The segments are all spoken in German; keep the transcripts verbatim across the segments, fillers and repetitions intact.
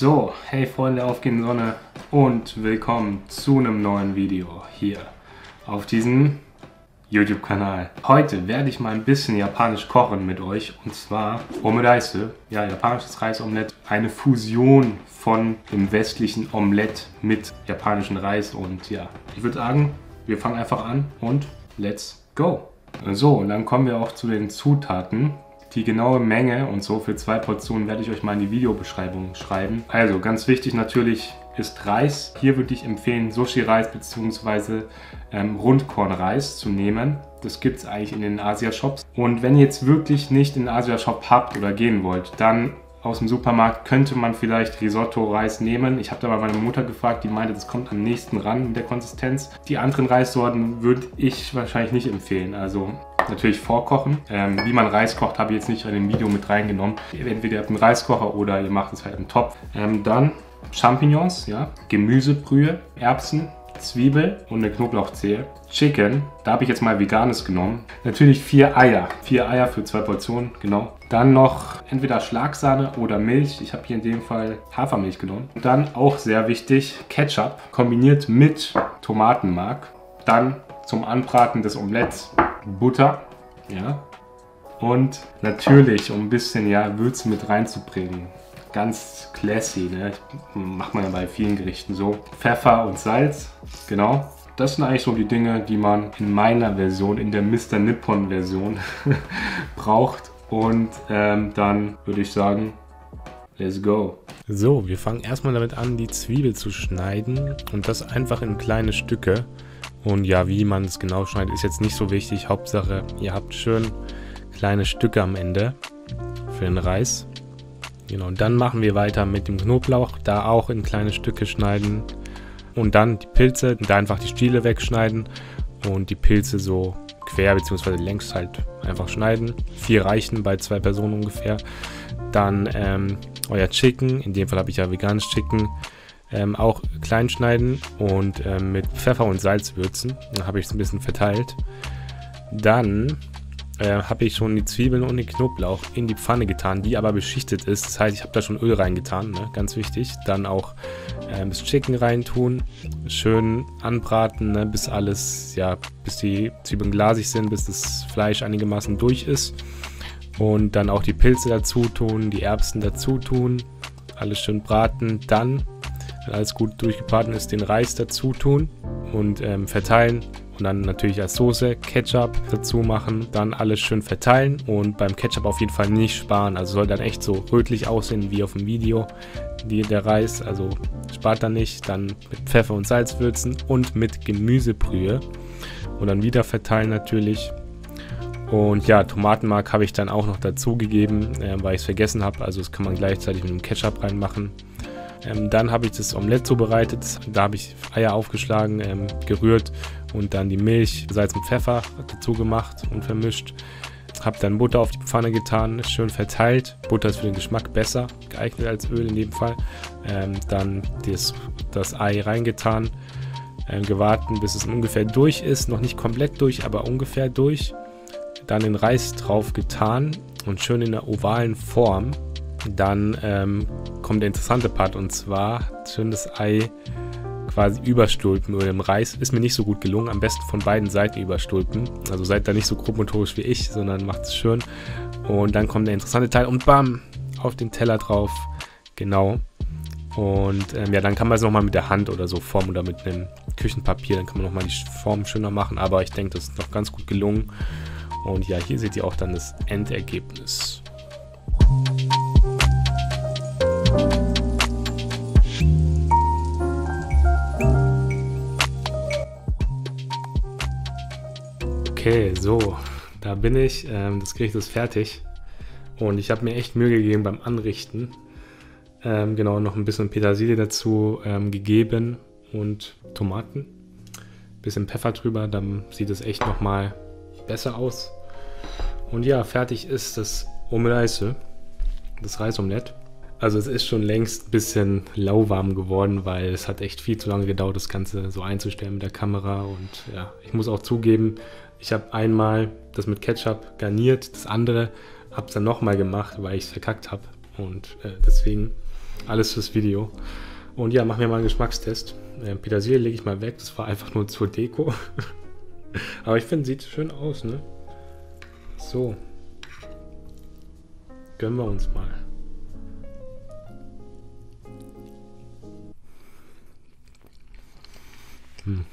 So, hey Freunde, auf geht's in die Sonne und willkommen zu einem neuen Video hier auf diesem YouTube-Kanal. Heute werde ich mal ein bisschen japanisch kochen mit euch, und zwar Omuraisu, ja, japanisches Reisomelett, eine Fusion von dem westlichen Omelett mit japanischem Reis, und ja, ich würde sagen, wir fangen einfach an und let's go! So, und dann kommen wir auch zu den Zutaten. Die genaue Menge und so für zwei Portionen werde ich euch mal in die Videobeschreibung schreiben. Also ganz wichtig natürlich ist Reis. Hier würde ich empfehlen, Sushi-Reis bzw. ähm, Rundkornreis zu nehmen. Das gibt es eigentlich in den Asia-Shops. Und wenn ihr jetzt wirklich nicht in den Asia-Shop habt oder gehen wollt, dann aus dem Supermarkt könnte man vielleicht Risotto-Reis nehmen. Ich habe da mal meine Mutter gefragt, die meinte, das kommt am nächsten ran mit der Konsistenz. Die anderen Reissorten würde ich wahrscheinlich nicht empfehlen. Also natürlich vorkochen. Ähm, wie man Reis kocht, habe ich jetzt nicht in dem Video mit reingenommen. Entweder ihr habt einen Reiskocher oder ihr macht es halt im Topf. Ähm, dann Champignons, ja, Gemüsebrühe, Erbsen, Zwiebel und eine Knoblauchzehe. Chicken, da habe ich jetzt mal veganes genommen. Natürlich vier Eier. Vier Eier für zwei Portionen, genau. Dann noch entweder Schlagsahne oder Milch. Ich habe hier in dem Fall Hafermilch genommen. Und dann auch sehr wichtig, Ketchup kombiniert mit Tomatenmark. Dann zum Anbraten des Omeletts Butter, ja. Und natürlich, um ein bisschen, ja, Würze mit reinzubringen. Ganz classy, ne? Macht man ja bei vielen Gerichten so. Pfeffer und Salz, genau. Das sind eigentlich so die Dinge, die man in meiner Version, in der Mister Nippon Version braucht. Und ähm, dann würde ich sagen, let's go. So, wir fangen erstmal damit an, die Zwiebel zu schneiden. Und das einfach in kleine Stücke. Und ja, wie man es genau schneidet, ist jetzt nicht so wichtig. Hauptsache, ihr habt schön kleine Stücke am Ende für den Reis. Genau, und dann machen wir weiter mit dem Knoblauch. Da auch in kleine Stücke schneiden. Und dann die Pilze. Da einfach die Stiele wegschneiden. Und die Pilze so quer bzw. längs halt einfach schneiden. Vier reichen bei zwei Personen ungefähr. Dann ähm, euer Chicken. In dem Fall habe ich ja veganes Chicken. Ähm, auch klein schneiden und ähm, mit Pfeffer und Salz würzen. Dann habe ich es ein bisschen verteilt. Dann äh, habe ich schon die Zwiebeln und den Knoblauch in die Pfanne getan, die aber beschichtet ist. Das heißt, ich habe da schon Öl reingetan, ne? Ganz wichtig. Dann auch ähm, das Chicken reintun, schön anbraten, ne? Bis alles, ja, bis die Zwiebeln glasig sind, bis das Fleisch einigermaßen durch ist. Und dann auch die Pilze dazu tun, die Erbsen dazu tun, alles schön braten. Dann, wenn alles gut durchgebraten ist, den Reis dazu tun und ähm, verteilen. Und dann natürlich als Soße Ketchup dazu machen. Dann alles schön verteilen und beim Ketchup auf jeden Fall nicht sparen. Also soll dann echt so rötlich aussehen wie auf dem Video, die, der Reis. Also spart dann nicht. Dann mit Pfeffer und Salz würzen und mit Gemüsebrühe. Und dann wieder verteilen natürlich. Und ja, Tomatenmark habe ich dann auch noch dazu gegeben, äh, weil ich es vergessen habe. Also das kann man gleichzeitig mit dem Ketchup reinmachen. Ähm, dann habe ich das Omelett zubereitet, da habe ich Eier aufgeschlagen, ähm, gerührt und dann die Milch, Salz und Pfeffer dazu gemacht und vermischt. Habe dann Butter auf die Pfanne getan, schön verteilt. Butter ist für den Geschmack besser geeignet als Öl in dem Fall. Ähm, dann das, das Ei reingetan, ähm, gewarten, bis es ungefähr durch ist, noch nicht komplett durch, aber ungefähr durch. Dann den Reis drauf getan und schön in der ovalen Form. Dann ähm, kommt der interessante Part, und zwar schön das Ei quasi überstülpen oder im Reis. Ist mir nicht so gut gelungen, am besten von beiden Seiten überstülpen. Also seid da nicht so grobmotorisch wie ich, sondern macht es schön. Und dann kommt der interessante Teil und bam, auf den Teller drauf. Genau. Und ähm, ja, dann kann man es nochmal mit der Hand oder so formen oder mit einem Küchenpapier. Dann kann man nochmal die Form schöner machen, aber ich denke, das ist noch ganz gut gelungen. Und ja, hier seht ihr auch dann das Endergebnis. Okay, so, da bin ich. Ähm, das Gericht ist fertig. Und ich habe mir echt Mühe gegeben beim Anrichten. Ähm, genau, noch ein bisschen Petersilie dazu ähm, gegeben und Tomaten. Bisschen Pfeffer drüber, dann sieht es echt nochmal besser aus. Und ja, fertig ist das Omuraisu, das Reisomelett. Also es ist schon längst ein bisschen lauwarm geworden, weil es hat echt viel zu lange gedauert, das Ganze so einzustellen mit der Kamera. Und ja, ich muss auch zugeben, ich habe einmal das mit Ketchup garniert, das andere habe es dann nochmal gemacht, weil ich es verkackt habe. Und äh, deswegen Alles fürs Video. Und ja, machen wir mal einen Geschmackstest. Äh, Petersilie lege ich mal weg, das war einfach nur zur Deko. Aber ich finde, sieht schön aus, ne? So. Gönnen wir uns mal. Hm.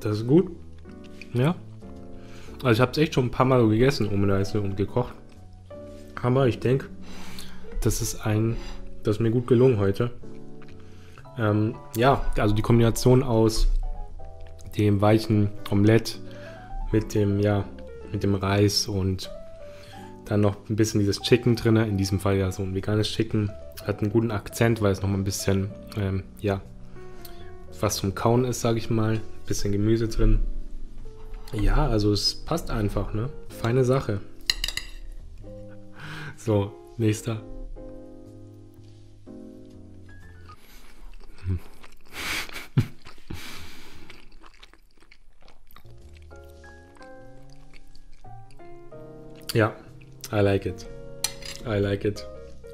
Das ist gut. Ja. Also ich habe es echt schon ein paar Mal so gegessen, Omuraisu, und gekocht. Aber ich denke, das ist ein, das ist mir gut gelungen heute. Ähm, ja, also die Kombination aus dem weichen Omelett mit dem, ja, mit dem Reis und dann noch ein bisschen dieses Chicken drin, in diesem Fall ja so ein veganes Chicken, hat einen guten Akzent, weil es nochmal ein bisschen, ähm, ja, was zum Kauen ist, sage ich mal, ein bisschen Gemüse drin. Ja, also es passt einfach, ne? Feine Sache. So, nächster. Hm. Ja, I like it. I like it.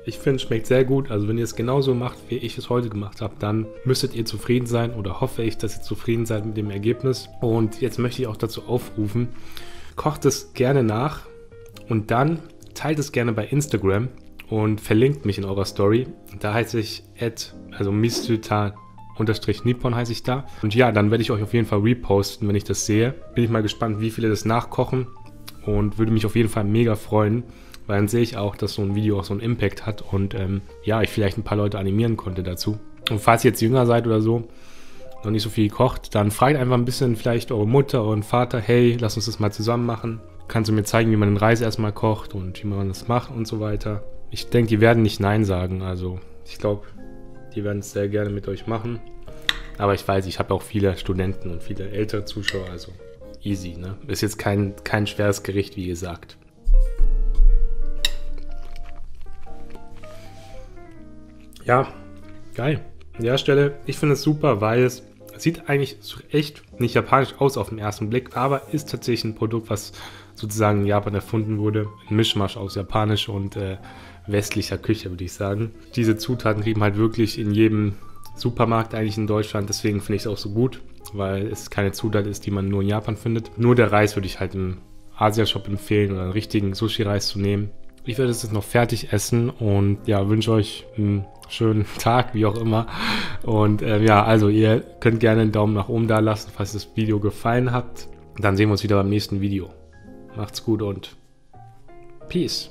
Ich finde, es schmeckt sehr gut. Also wenn ihr es genauso macht, wie ich es heute gemacht habe, dann müsstet ihr zufrieden sein, oder hoffe ich, dass ihr zufrieden seid mit dem Ergebnis. Und jetzt möchte ich auch dazu aufrufen, kocht es gerne nach und dann teilt es gerne bei Instagram und verlinkt mich in eurer Story. Da heiße ich at, also misuta_nippon heiße ich da. Und ja, dann werde ich euch auf jeden Fall reposten, wenn ich das sehe. Bin ich mal gespannt, wie viele das nachkochen, und würde mich auf jeden Fall mega freuen, weil dann sehe ich auch, dass so ein Video auch so einen Impact hat und ähm, ja, ich vielleicht ein paar Leute animieren konnte dazu. Und falls ihr jetzt jünger seid oder so, noch nicht so viel gekocht, dann fragt einfach ein bisschen vielleicht eure Mutter, euren Vater, hey, lass uns das mal zusammen machen. Kannst du mir zeigen, wie man den Reis erstmal kocht und wie man das macht und so weiter. Ich denke, die werden nicht Nein sagen, also ich glaube, die werden es sehr gerne mit euch machen. Aber ich weiß, ich habe auch viele Studenten und viele ältere Zuschauer, also easy, ne? Ist jetzt kein, kein schweres Gericht, wie gesagt. Ja, geil. An der Stelle, ich finde es super, weil es sieht eigentlich echt nicht japanisch aus auf den ersten Blick, aber ist tatsächlich ein Produkt, was sozusagen in Japan erfunden wurde. Ein Mischmasch aus japanisch und äh, westlicher Küche, würde ich sagen. Diese Zutaten kriegen halt wirklich in jedem Supermarkt eigentlich in Deutschland, deswegen finde ich es auch so gut, weil es keine Zutat ist, die man nur in Japan findet. Nur der Reis würde ich halt im Asia-Shop empfehlen, oder einen richtigen Sushi-Reis zu nehmen. Ich werde es jetzt noch fertig essen und ja, wünsche euch einen schönen Tag, wie auch immer. Und äh, ja, also ihr könnt gerne einen Daumen nach oben da lassen, falls das Video gefallen hat. Dann sehen wir uns wieder beim nächsten Video. Macht's gut und Peace.